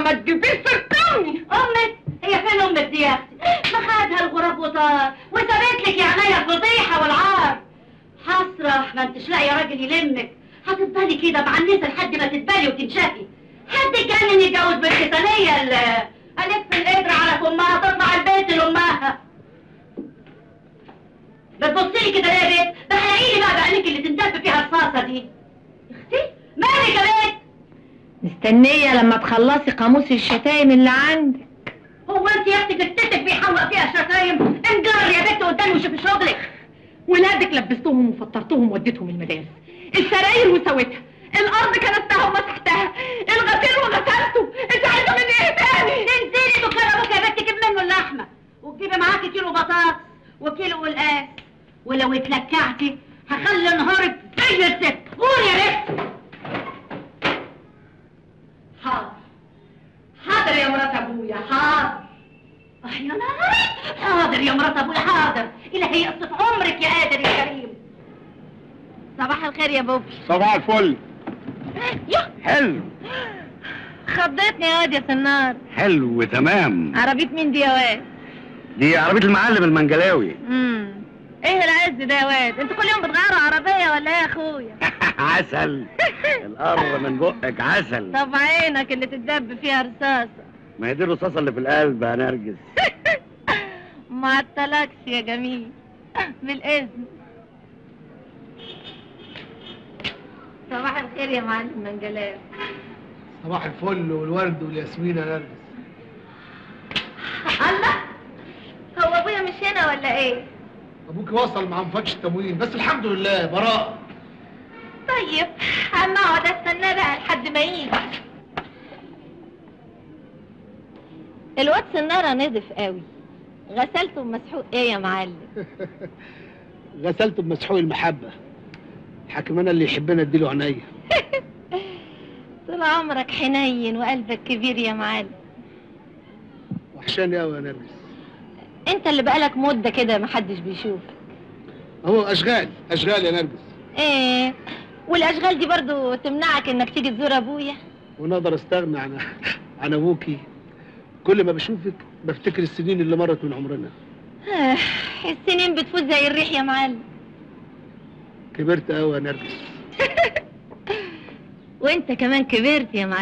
ما تجيبيش سرطاني. امك هي فين امك دي يا اختي؟ ما خدها الغراب وطار وسابت لك يا عينيا الفضيحه والعار. حسره ما انتش لاقيه راجل يلمك، هتفضلي كده معنسه لحد ما تتبالي وتنشفي. حد اتجنن يتجوز بنت ثانيه الف القدر على فمها تطلع البيت لامها. بتبصلي كده ليه يا بنت؟ ده حقيقي بقى بعينك اللي تندب فيها الفاصه دي. اختي مالك يا بنت؟ مستنيه لما تخلصي قاموس الشتايم اللي عندك. هو انت يا اختي جثتك بيحوق فيها شتايم؟ انجري يا بنت قدامي وشوفي شغلك. ولادك لبستهم وفطرتهم ووديتهم المدارس، السراير وسويتها، الارض كنستها ومسحتها، الغسيل وغسلته، انت عايزه مني ايه تاني؟ تنزلي تكرموك يا بنت، تجيب منه اللحمه وتجيبي معاكي كيلو بطاطس وكيلو قلقاس، ولو اتلكعتي هخلي نهارك زي الست. قولي يا بنت. حاضر حاضر يا مرات ابويا حاضر. اه يا نهاري، حاضر يا مرات ابويا حاضر. الهي قصة عمرك يا قادر يا كريم. صباح الخير يا بوبي. صباح الفل. يا حلو خضتني يا واد يا سنار. حلو تمام. عربية مين دي يا واد؟ دي عربية المعلم المنجلاوي. ايه العز ده يا واد؟ انتوا كل يوم بتغيروا عربية ولا ايه يا اخويا؟ عسل القرة من بقك عسل. طب عينك اللي تتدب فيها رصاصة. ما هي دي الرصاصة اللي في القلب يا نرجس. ما عطلكش يا جميل بالإذن. صباح الخير يا معلم منجلاوي. صباح الفل والورد والياسمين يا نرجس. الله، هو ابويا مش هنا ولا ايه؟ ابوكي وصل مع انفاقش التموين بس الحمد لله براءة. طيب اما اقعد استناه بقى لحد ما يجي. الواد سنارة نضف قوي. غسلته بمسحوق ايه يا معلم؟ غسلته بمسحوق المحبة. حكمنا اللي يحبنا اديله عينيا. طول عمرك حنين وقلبك كبير يا معلم. وحشاني قوي يا نرجس. انت اللي بقالك مدة كده محدش بيشوفك. اهو اشغال اشغال يا نرجس. ايه والاشغال دي برضو تمنعك انك تيجي تزور ابويا؟ وانا اقدر استغنى عن ابوكي. كل ما بشوفك بفتكر السنين اللي مرت من عمرنا. السنين بتفوت زي الريح يا معلم. كبرت قوي يا نرجس. وانت كمان كبرت يا معلم.